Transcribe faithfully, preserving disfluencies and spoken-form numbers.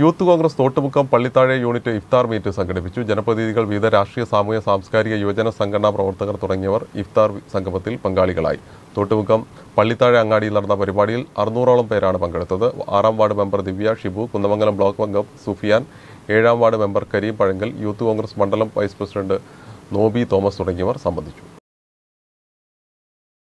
Youth Congress Thottumukkam Pallithazhe unit ഇഫ്താർ meet സംഘടിപ്പിച്ചു. ജനപ്രതിനിധികൾ, വിവിധ രാഷ്ട്രീയ, സാമൂഹ്യ, സാംസ്കാരിക, യുവജന സംഘടനാ പ്രവർത്തകർ തുടങ്ങിയവർ ഇഫ്താർ സംഗമത്തിൽ പങ്കാളികളായി. തോട്ടുമുക്കം പള്ളിത്താഴെ അങ്ങാടിയിൽ നടന്ന പരിപാടിയിൽ അറുന്നൂറോളം പേരാണ് പങ്കെടുത്തത്. ആറാം ward member Divya Shibu, Kunnamangalam block അംഗം സുഫിയാൻ, ഏഴാം വാർഡ് മെമ്പർ കരീം പളങ്കൽ, യൂത്ത് കോൺഗ്രസ് മണ്ഡലം വൈസ് പ്രസിഡന്റ് നോബി തോമസ് തുടങ്ങിയവർ സംബന്ധിച്ചു.